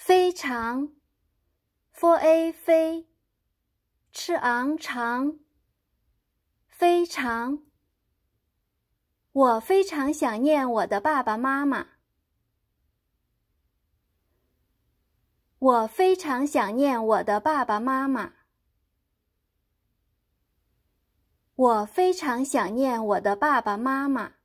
非常 ，f a 非 ，ch ang 长，非常。我非常想念我的爸爸妈妈。我非常想念我的爸爸妈妈。我非常想念我的爸爸妈妈。